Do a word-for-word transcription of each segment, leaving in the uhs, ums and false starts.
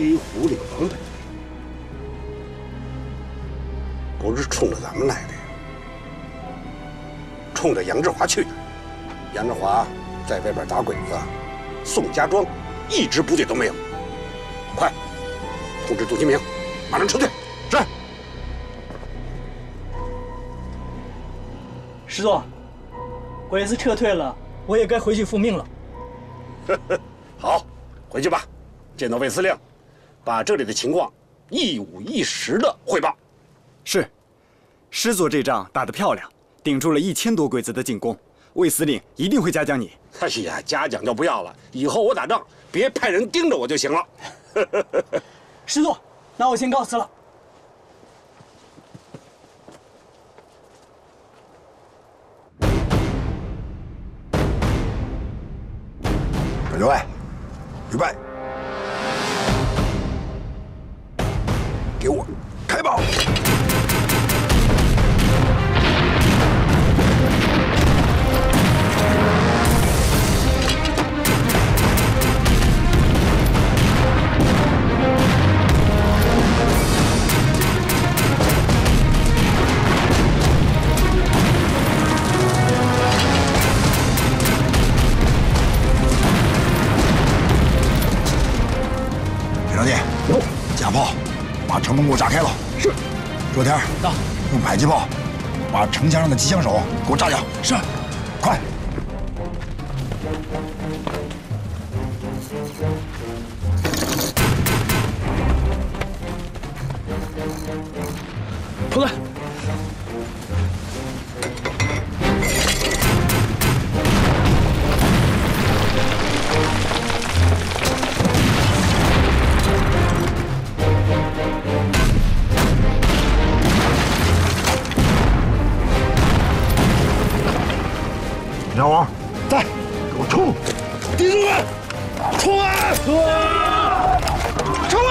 黑狐狸王八，不是冲着咱们来的呀，冲着杨志华去的。杨志华在外边打鬼子，宋家庄一支部队都没有。快，通知杜金明，马上撤退。是。师座，鬼子撤退了，我也该回去复命了。好，回去吧。 见到魏司令，把这里的情况一五一十的汇报。是，师座这仗打得漂亮，顶住了一千多鬼子的进攻。魏司令一定会嘉奖你。哎呀，嘉奖就不要了，以后我打仗别派人盯着我就行了。师座，那我先告辞了。各位，预备。 给我开炮！铁书记，有假炮。 把城门给我炸开了！是，周天，到，用迫击炮把城墙上的机枪手给我炸掉！是，快！同队。 小王，在，给我冲！弟兄们，冲啊！冲啊！冲啊！冲啊！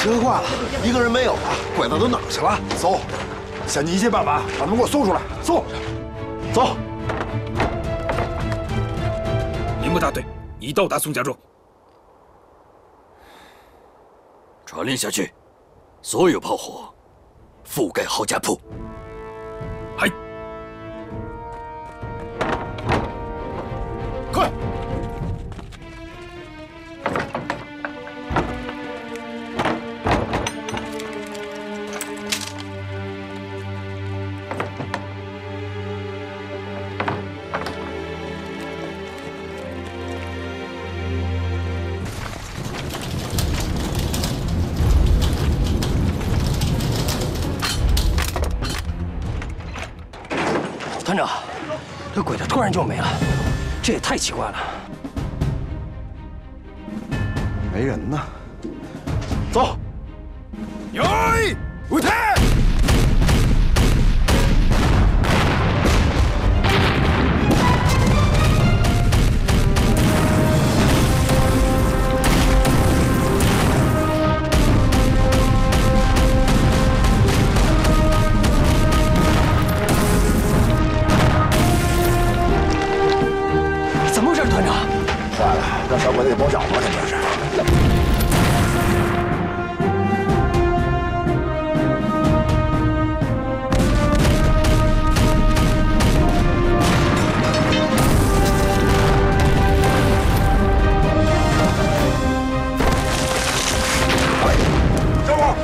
车挂了，一个人没有了，鬼子都哪儿去了？搜，想尽一切办法把他们给我搜出来。搜，走。铃木大队已到达宋家庄，传令下去，所有炮火覆盖郝家铺。嗨，快！ 团长，这鬼子突然就没了，这也太奇怪了。没人呢，走。哟，舞台。 让小鬼子给包饺子了，这真是！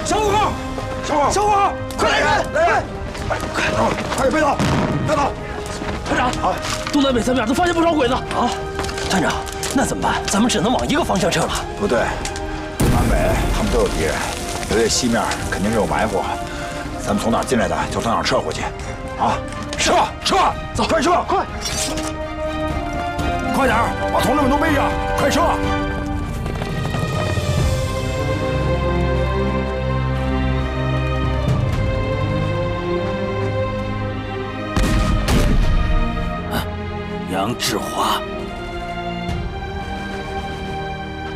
小虎，小虎，小虎，小虎，快来人！来人！快快快，别走，别走！团长，啊，东南北三面都发现不少鬼子啊！团长。 那怎么办？咱们只能往一个方向撤了。不对，南北他们都有敌人，留在西面肯定是有埋伏。咱们从哪儿进来的就从哪儿撤回去，啊！撤撤，走，快撤，快！快点儿，把同志们都背上，快撤！ 杨志华，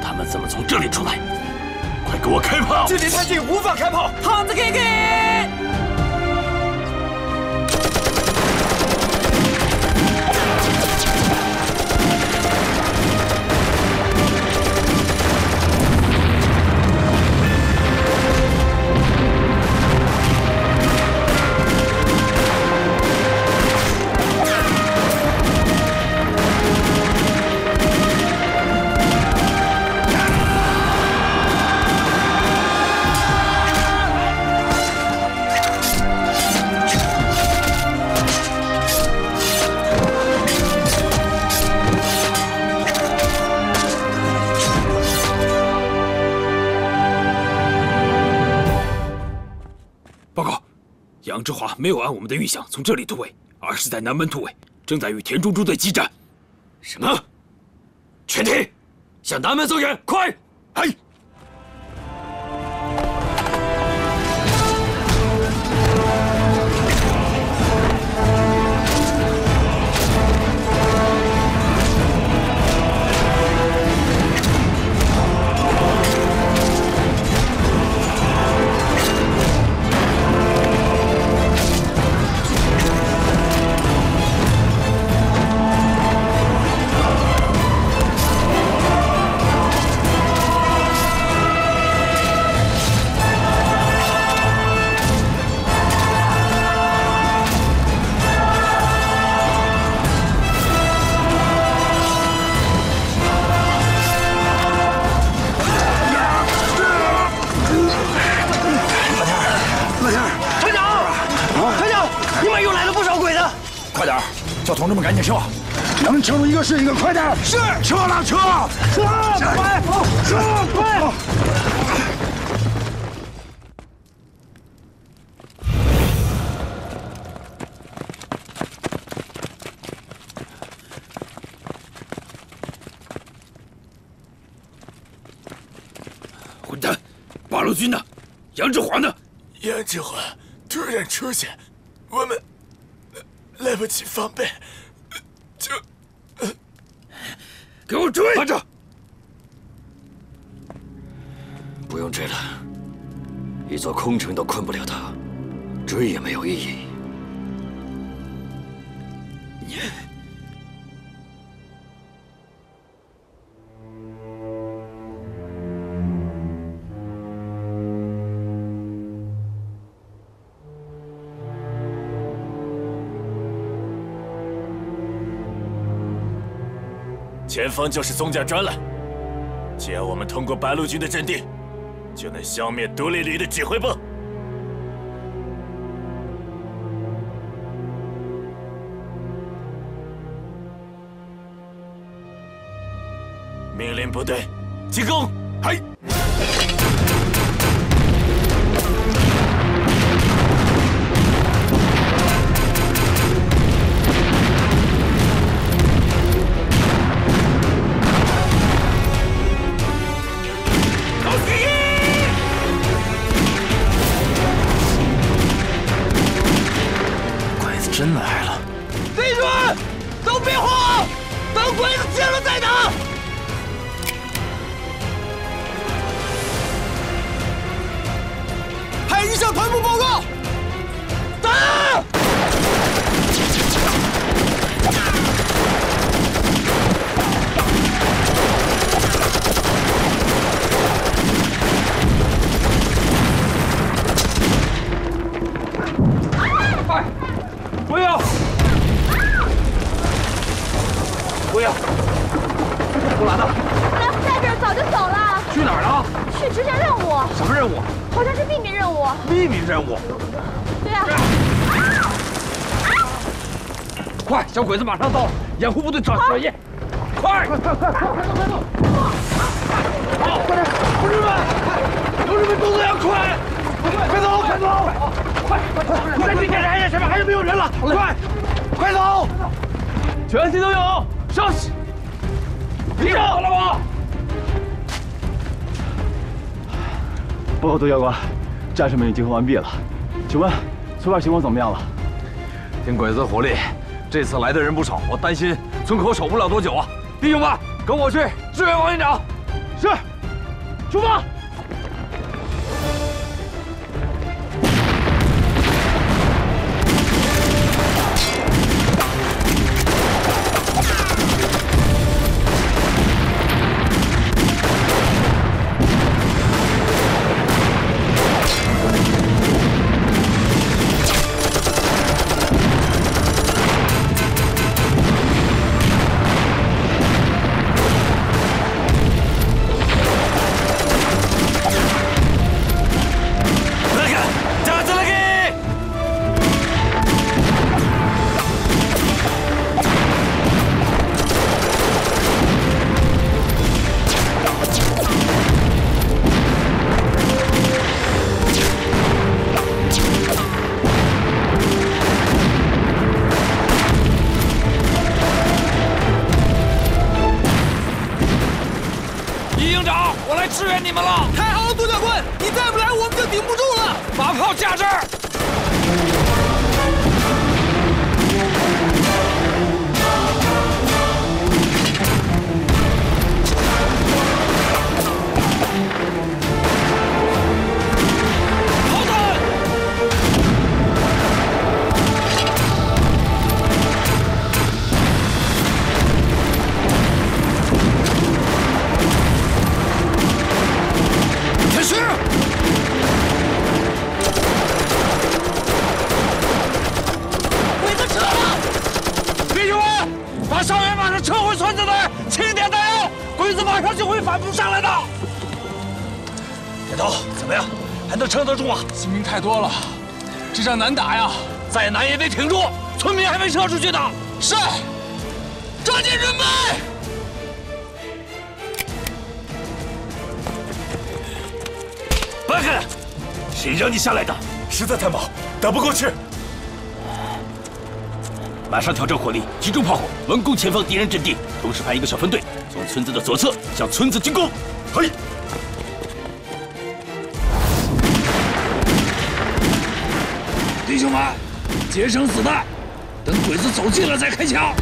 他们怎么从这里出来？快给我开炮！距离太近，无法开炮。胖子给给。杨志华没有按我们的预想从这里突围，而是在南门突围，正在与田中中队激战。什么？全体向南门增援，快！嘿！ 是一个，快点！是，撤了，撤，撤，快，撤，快！混蛋！八路军呢？杨志华呢？杨志华突然出现，我们来不及防备。 给我追！拿着！不用追了，一座空城都困不了他，追也没有意义。前方就是松家庄了，只要我们通过白鹿军的阵地，就能消灭独立旅的指挥部。命令部队进攻！嘿！ 真来了！飞船，都别慌，等鬼子进了再打。海军向团部报告，打！ 不要！乌兰呢？乌兰不在这儿，早就走了。去哪儿了？去执行任务。什么任务？好像是秘密任务。秘密任务？对啊。快，小鬼子马上到了，掩护部队找小叶。快！快快快！快动快动！好，快点！同志们，同志们动作要快！快快走，快走！快快快！你再去检查一下前面还有没有人了，快快走！全体都有，稍息。立正，老王。报告杜教官，战士们已经完毕了，请问村外情况怎么样了？听鬼子火力，这次来的人不少，我担心村口守不了多久啊！弟兄们，跟我去支援王营长。是，出发。 太多了，这仗难打呀！再难也得挺住，村民还没撤出去呢。是，抓紧准备。白开，谁让你下来的？实在太忙，打不过去。马上调整火力，集中炮火，猛攻前方敌人阵地。同时派一个小分队从村子的左侧向村子进攻。嘿。 弟兄们，节省子弹，等鬼子走近了再开枪。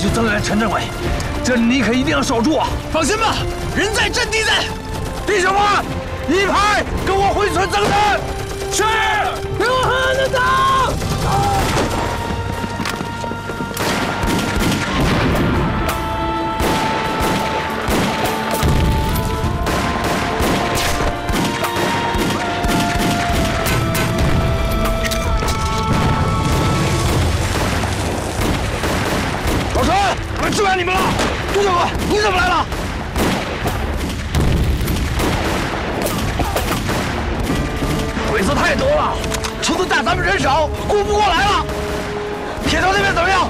去增援陈政委，这你可一定要守住啊！放心吧，人在阵地在。弟兄们，一排跟我回村增援。是，刘汉的到。支援你们了，杜教官，你怎么来了？太多了，虫子大，咱们人少，顾不过来了。铁头那边怎么样？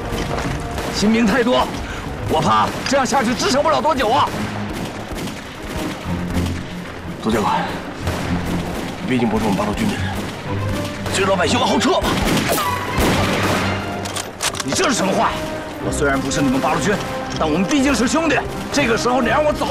新兵太多，我怕这样下去支撑不了多久啊。左教官，毕竟不是我们八路军的人，随着老百姓往后撤吧。你这是什么话？我虽然不是你们八路军，但我们毕竟是兄弟。这个时候你让我走？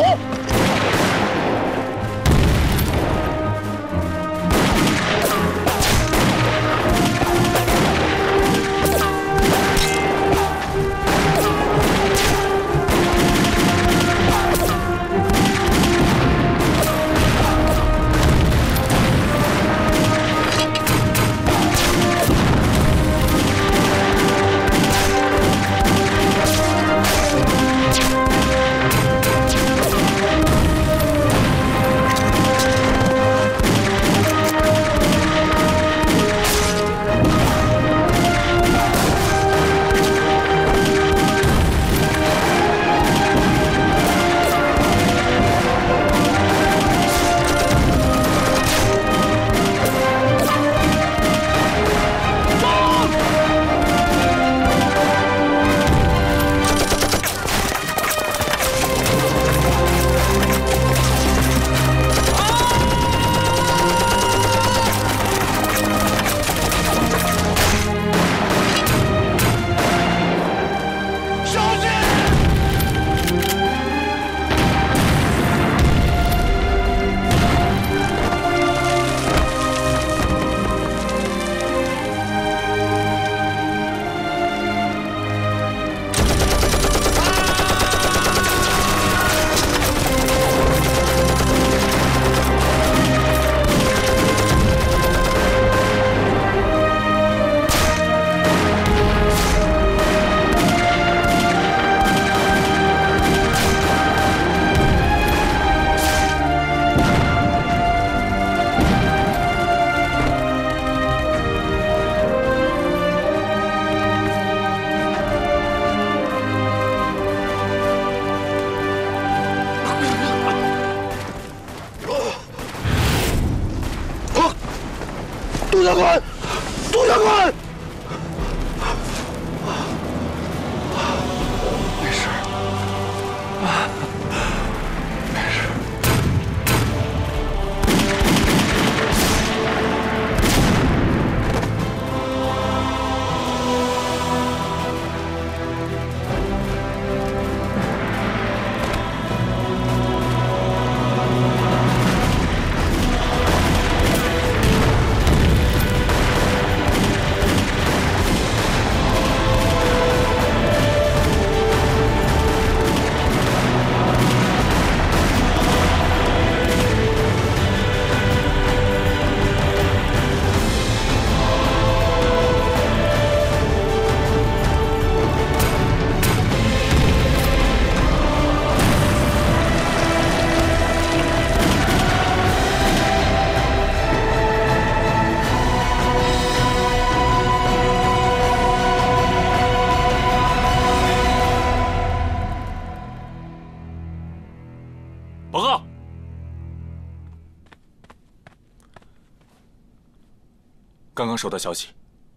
刚刚收到消息，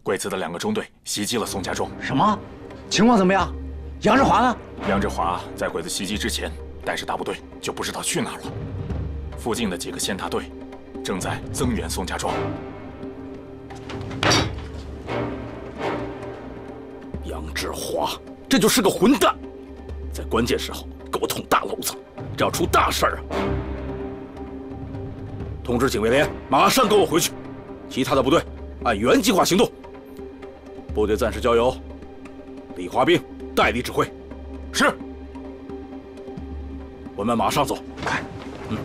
鬼子的两个中队袭击了宋家庄。什么？情况怎么样？杨志华呢？杨志华在鬼子袭击之前带着大部队就不知道去哪儿了。附近的几个县大队正在增援宋家庄。杨志华，这就是个混蛋，在关键时候给我捅大篓子，这要出大事啊！通知警卫连，马上跟我回去，其他的部队。 按原计划行动，部队暂时交由李华兵代理指挥。是。我们马上走。快。嗯。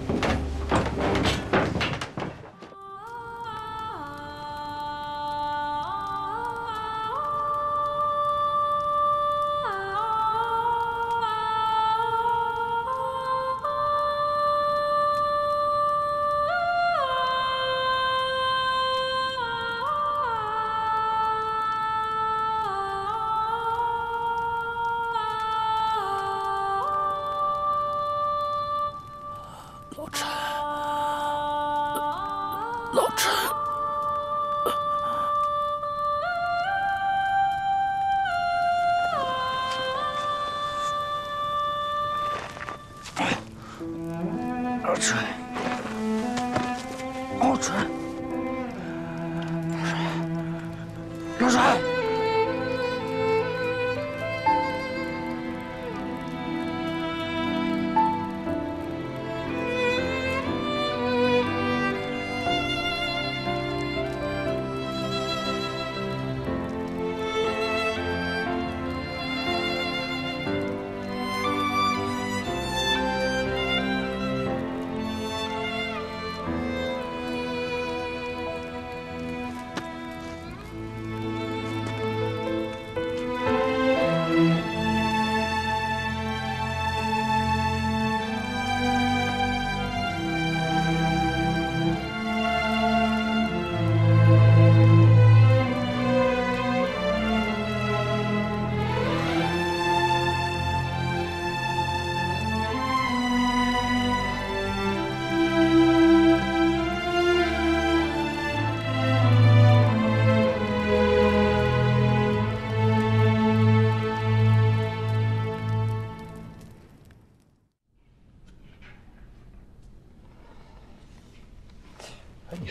老锤，老锤，老锤，老锤。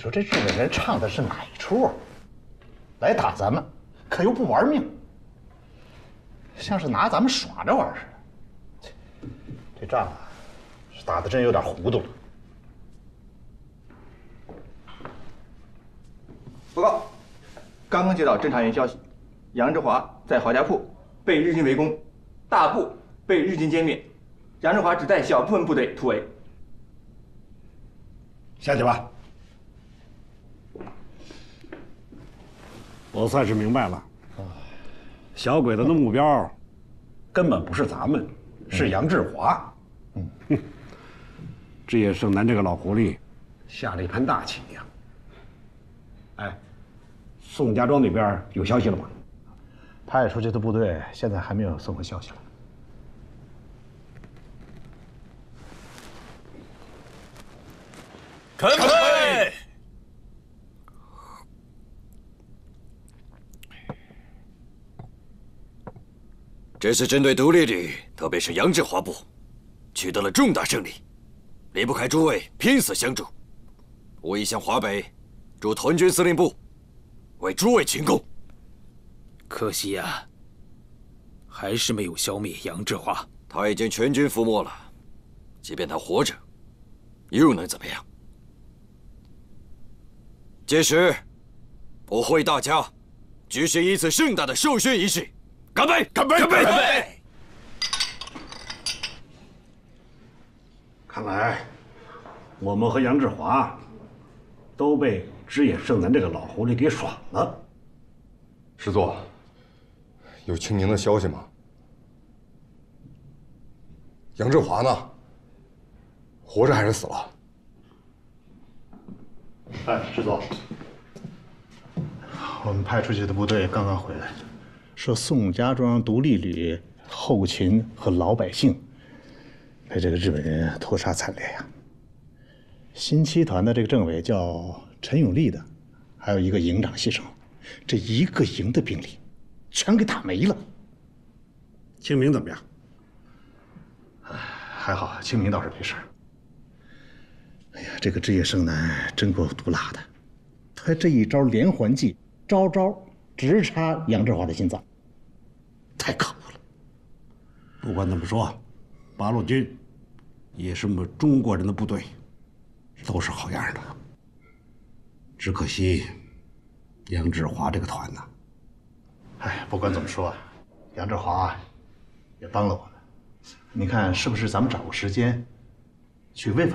说这日本人唱的是哪一出啊？来打咱们，可又不玩命，像是拿咱们耍着玩似的。这仗啊，是打得真有点糊涂了。报告，刚刚接到侦查员消息，杨志华在华家铺被日军围攻，大部被日军歼灭，杨志华只带小部分部队突围。下去吧。 我算是明白了，小鬼子的目标根本不是咱们，是杨志华。嗯，这也胜男这个老狐狸下了一盘大棋呀。哎，宋家庄那边有消息了吗？派出去的部队现在还没有送回消息来。开会。 这次针对独立旅，特别是杨志华部，取得了重大胜利，离不开诸位拼死相助。我已向华北驻屯军司令部为诸位群贡。可惜呀、啊，还是没有消灭杨志华。他已经全军覆没了，即便他活着，又能怎么样？届时，我会大家举行一次盛大的授勋仪式。 干杯！干杯！干杯！干杯！看来，我们和杨志华都被枝野胜男这个老狐狸给耍了。师座，有清明的消息吗？杨志华呢？活着还是死了？哎，师座，我们派出去的部队刚刚回来。 说宋家庄独立旅后勤和老百姓被这个日本人屠杀惨烈呀、啊。新七团的这个政委叫陈永利的，还有一个营长牺牲，这一个营的兵力全给打没了。清明怎么样？还好，清明倒是没事。哎呀，这个枝野胜男真够毒辣的，他这一招连环计，招招。 直插杨志华的心脏，太可恶了。不管怎么说，八路军也是我们中国人的部队，都是好样的。只可惜杨志华这个团呐、啊，哎，不管怎么说，杨志华也帮了我们。你看，是不是咱们找个时间去慰问？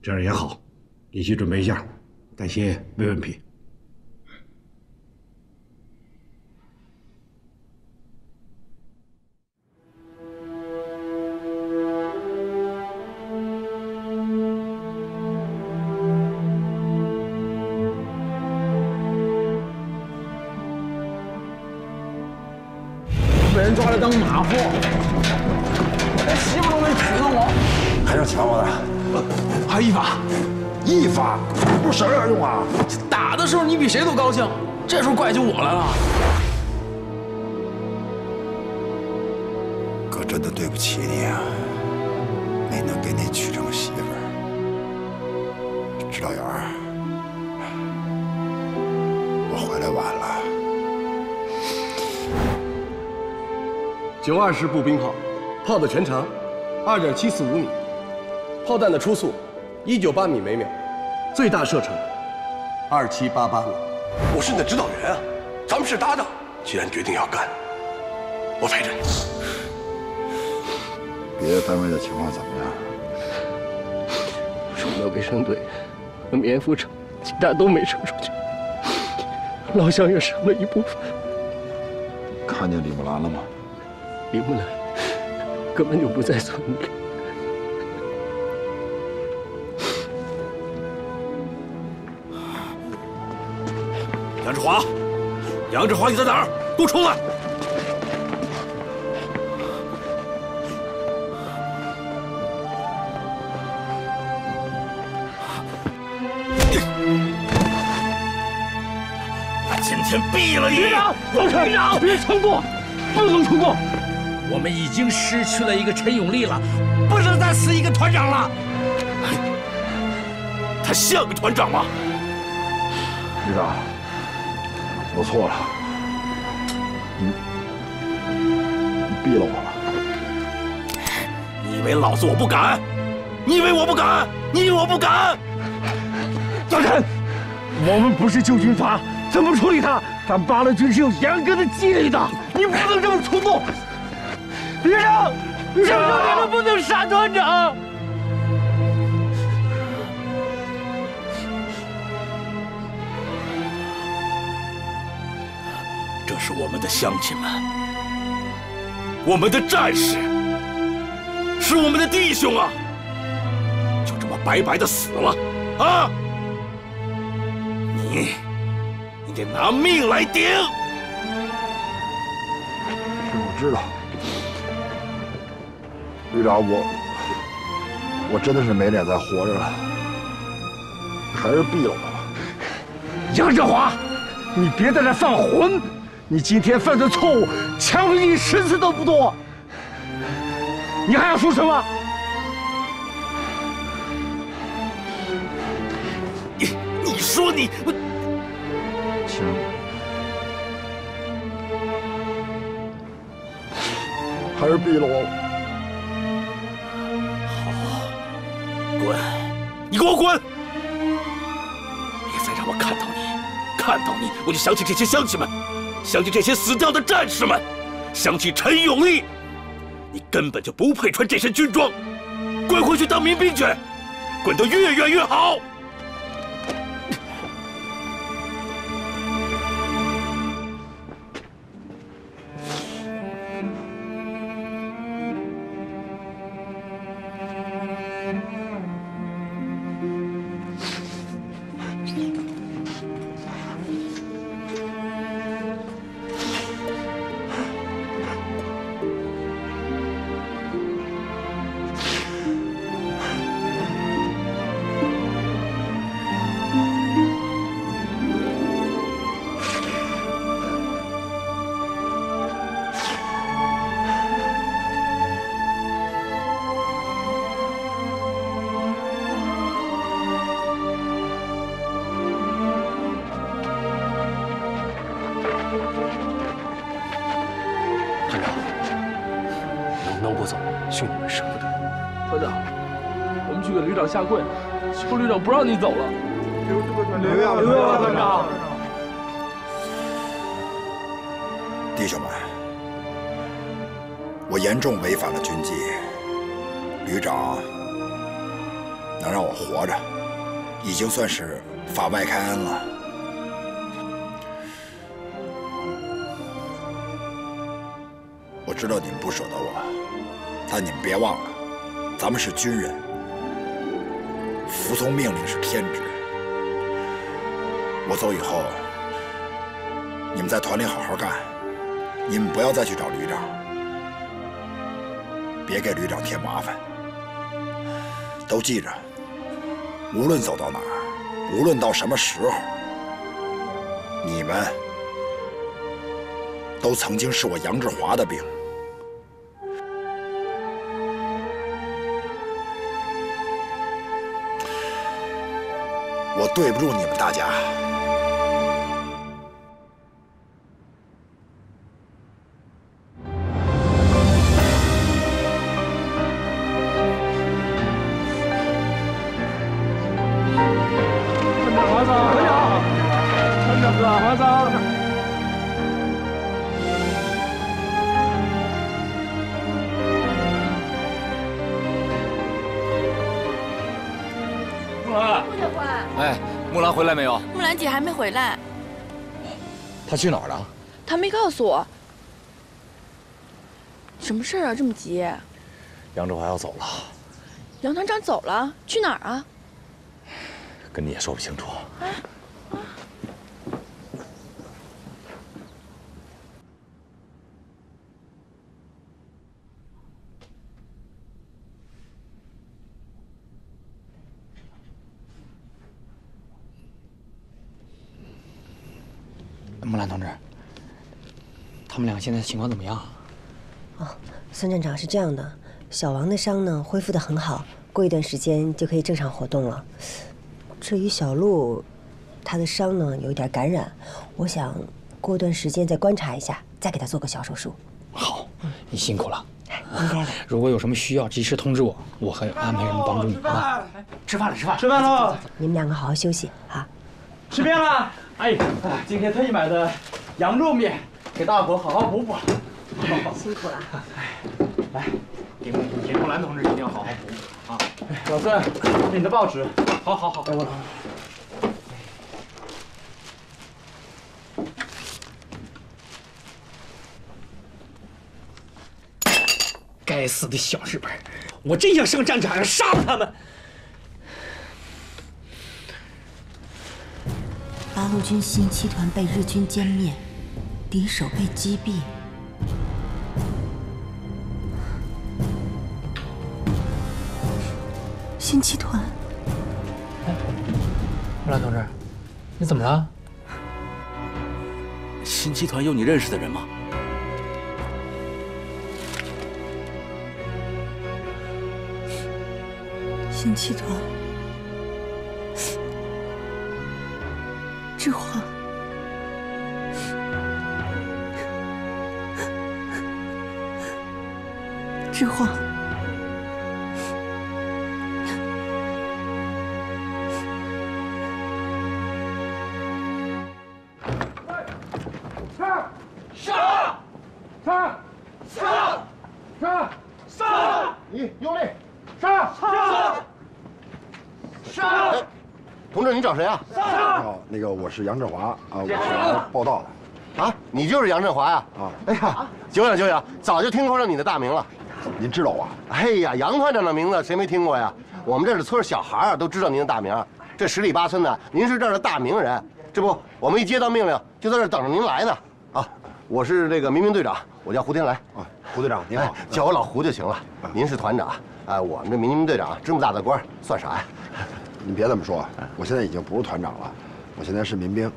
这样也好，你去准备一下，带些慰问品。 抓来当马夫，连媳妇都没娶到我，还想抢我的？还有一发，一发不是省点用啊！打的时候你比谁都高兴，这时候怪起我来了。哥，真的对不起你啊！没能给你娶成个媳妇儿。指导员，我回来晚了。九二式步兵炮，炮的全长二点七四五米，炮弹的初速一九八米每秒，最大射程二七八八米。我是你的指导员啊，咱们是搭档。既然决定要干，我陪着你。 别的单位的情况怎么样？除了卫生队和棉服厂，其他都没撤出去。老乡也伤了一部分。看见李木兰了吗？李木兰根本就不在村里。杨志华，杨志华，你在哪儿？给我出来！ 先毙了你！局长，老陈，局长，别冲动，不能冲动。我们已经失去了一个陈永利了，不能再死一个团长了。他像个团长吗？局长，我错了，你你毙了我了。你以为老子我不敢？你以为我不敢？你以为我不敢？老陈，我们不是旧军阀。 怎么处理他？咱八路军是有严格的纪律的，你不能这么冲动。余生，余生，你们不能杀团长。这是我们的乡亲们，我们的战士，是我们的弟兄啊！就这么白白的死了啊！你。 得拿命来顶！我知道，旅长，我我真的是没脸再活着了，还是毙了我吧。杨志华，你别在这犯浑！你今天犯的错误，枪毙你十次都不多。你还要说什么？你你说你我。 还是毙了我！好，滚！你给我滚！别再让我看到你，看到你我就想起这些乡亲们，想起这些死掉的战士们，想起陈永利。你根本就不配穿这身军装，滚回去当民兵去，滚得越远越好！ 下跪，邱旅长不让你走了。留留下，留下，团长。弟兄们，我严重违反了军纪，旅长能让我活着，已经算是法外开恩了。我知道你们不舍得我，但你们别忘了，咱们是军人。 服从命令是天职。我走以后，你们在团里好好干，你们不要再去找旅长，别给旅长添麻烦。都记着，无论走到哪儿，无论到什么时候，你们都曾经是我杨志华的兵。我对不住你们大家。团长，团长，团长，团长哥，团长。木兰，穆教官。哎，木兰回来没有？木兰姐还没回来。她去哪儿了？她没告诉我。 什么事儿啊？这么急？杨志华要走了。杨团长走了，去哪儿啊？跟你也说不清楚。哎啊、木兰同志，他们俩现在情况怎么样？ 哦，孙站长是这样的，小王的伤呢恢复得很好，过一段时间就可以正常活动了。至于小陆，他的伤呢有一点感染，我想过段时间再观察一下，再给他做个小手术。好，你辛苦了。应该的。如果有什么需要，及时通知我，我还有安排人帮助你啊。吃饭了，吃饭，吃饭喽！你们两个好好休息啊。吃面了，哎呀，今天特意买的羊肉面，给大伙好好补补。 辛苦了，来，给给木兰同志一定要好好补补啊！老孙，你的报纸，好好好，给我。该死的小日本，我真想上战场上杀了他们！八路军信七团被日军歼灭，敌手被击毙。 信七团，木兰同志，你怎么了？信七团有你认识的人吗？信七团，志华，志华。 找谁啊？哦，那个我是杨振华啊，我是报道的。啊，你就是杨振华呀？啊，哎呀，久仰久仰，早就听说了你的大名了。您知道我？哎呀，杨团长的名字谁没听过呀？我们这是村小孩啊，都知道您的大名。这十里八村的，您是这儿的大名人。这不，我们一接到命令，就在这儿等着您来呢。啊，我是这个民兵队长，我叫胡天来。啊，胡队长您好，叫我老胡就行了。您是团长，啊，我们这民兵队长这么大的官，算啥呀？ 您别这么说，我现在已经不是团长了，我现在是民兵，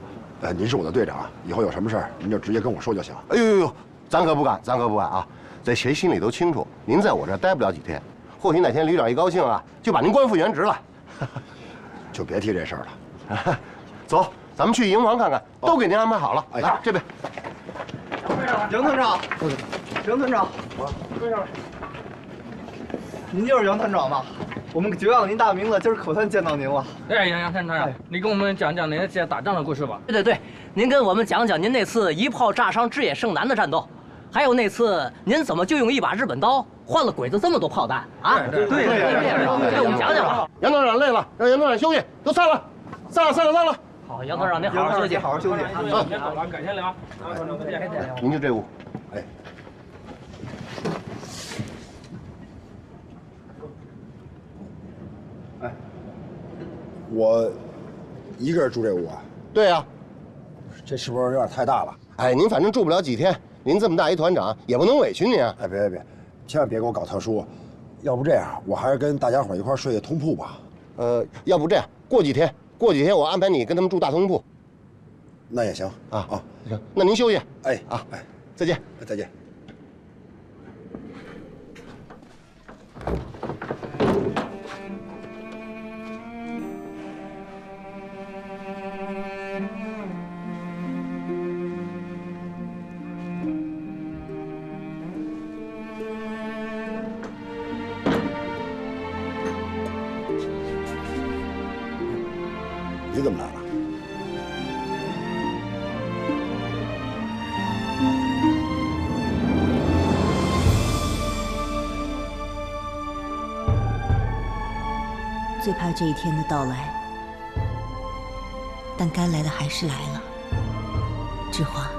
呃，您是我的队长，以后有什么事儿您就直接跟我说就行。哎呦呦呦，咱可不敢，咱可不敢啊！在谁心里都清楚，您在我这儿待不了几天，或许哪天旅长一高兴啊，就把您官复原职了。就别提这事儿了，走，咱们去营房看看，都给您安排好了。哎，这边。杨团长，杨团长，我跟上来。您就是杨团长吧？ 我们久仰您大名了，今儿可算见到您了。哎，杨杨团长，你跟我们讲讲您这打仗的故事吧。对对对，您跟我们讲讲您那次一炮炸伤志野胜男的战斗，还有那次您怎么就用一把日本刀换了鬼子这么多炮弹啊？对对对对，给我们讲讲吧。杨团长累了，让杨团长休息，都散了，散了，散了，散了。好，杨团长您好好休息，好好休息。好，别走了，改天聊。您就这屋，哎。 我一个人住这屋啊？对呀、啊，这是不是有点太大了？哎，您反正住不了几天，您这么大一团长，也不能委屈您啊！哎，别别别，千万别给我搞特殊，要不这样，我还是跟大家伙一块睡通铺吧。呃，要不这样，过几天，过几天我安排你跟他们住大通铺，那也行啊啊，行，那您休息，哎啊哎，再见，再见。你怎么来了？最怕这一天的到来，但该来的还是来了。志华，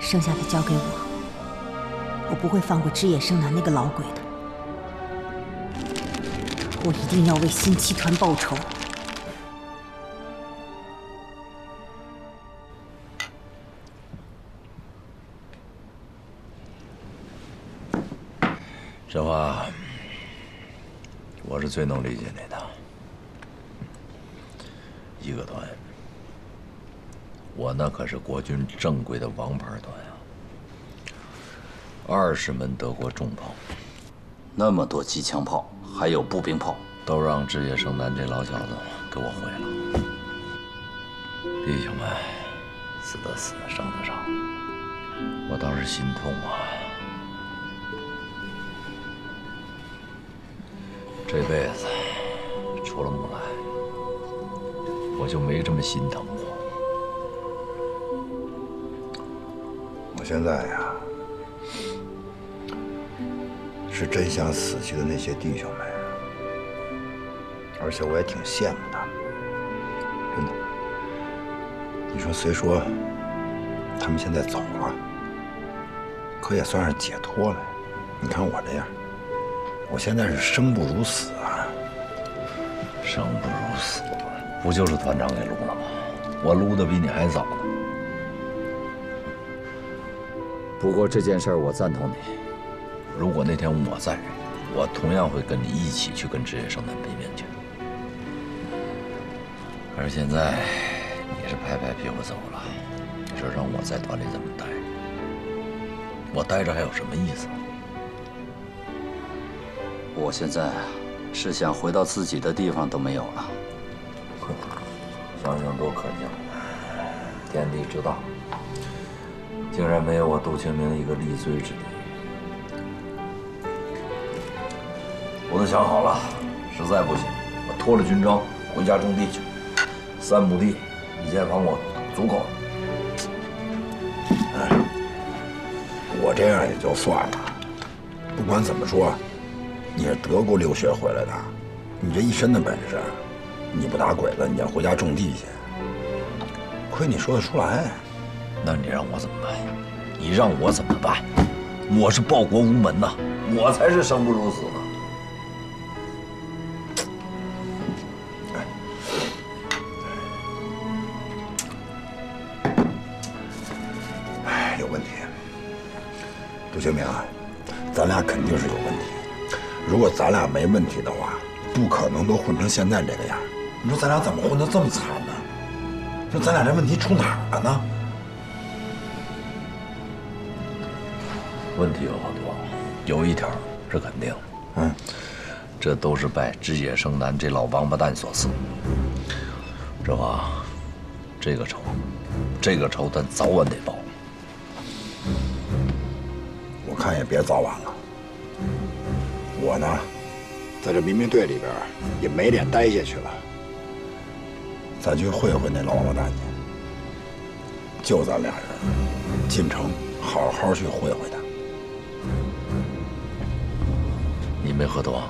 剩下的交给我，我不会放过枝野生男那个老鬼的。 我一定要为新七团报仇！小花，我是最能理解你的。一个团，我那可是国军正规的王牌团啊，二十门德国重炮，那么多机枪炮。 还有步兵炮，都让枝野生男这老小子给我毁了。弟兄们，死的死，伤的伤，我倒是心痛啊。这辈子除了木兰，我就没这么心疼过。我现在呀、啊。 是真想死去的那些弟兄们，而且我也挺羡慕他们，真的。你说虽说他们现在走了，可也算是解脱了。你看我这样，我现在是生不如死啊！生不如死，不就是团长给撸了吗？我撸的比你还早呢。不过这件事我赞同你。 如果那天我在，我同样会跟你一起去跟枝野生男拼命去。可是现在你是拍拍屁股走了，你说让我在团里怎么待？我待着还有什么意思？我现在是想回到自己的地方都没有了。哼，想想多可笑！天地之大，竟然没有我杜清明一个立锥之地。 我都想好了，实在不行，我脱了军装回家种地去，三亩地，一间房我足够了。哎，我这样也就算了，不管怎么说，你是德国留学回来的，你这一身的本事，你不打鬼子，你要回家种地去，亏你说得出来。那你让我怎么办？你让我怎么办？我是报国无门呐，我才是生不如死呢。 学明啊，咱俩肯定是有问题。如果咱俩没问题的话，不可能都混成现在这个样。你说咱俩怎么混得这么惨呢？你说咱俩这问题出哪儿了呢？问题有好多，有一条是肯定的，嗯，这都是拜枝野生男这老王八蛋所赐。这吧，这个仇，这个仇咱早晚得报。 看也别早晚了，我呢，在这民兵队里边也没脸待下去了。咱去会会那老王八蛋去，就咱俩人，进城好好去会会他。你没喝多啊？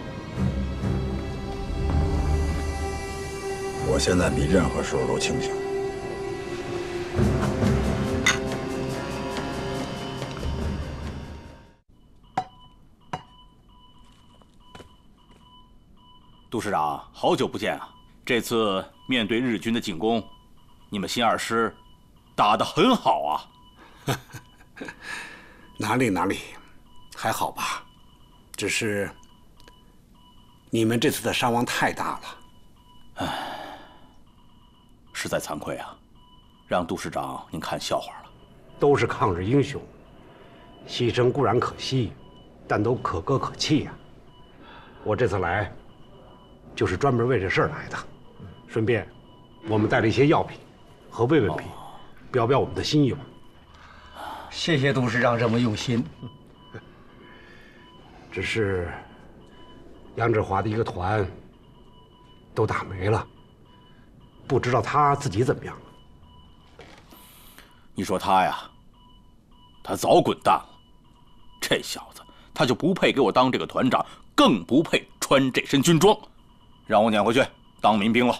我现在比任何时候都清醒。 杜师长，好久不见啊！这次面对日军的进攻，你们新二师打得很好啊！哪里哪里，还好吧？只是你们这次的伤亡太大了，唉，实在惭愧啊，让杜师长您看笑话了。都是抗日英雄，牺牲固然可惜，但都可歌可泣呀、啊。我这次来。 就是专门为这事儿来的，顺便，我们带了一些药品和慰问品，表表我们的心意吧。谢谢杜师长这么用心。只是，杨志华的一个团都打没了，不知道他自己怎么样了。你说他呀，他早滚蛋了。这小子，他就不配给我当这个团长，更不配穿这身军装。让我撵回去当民兵了。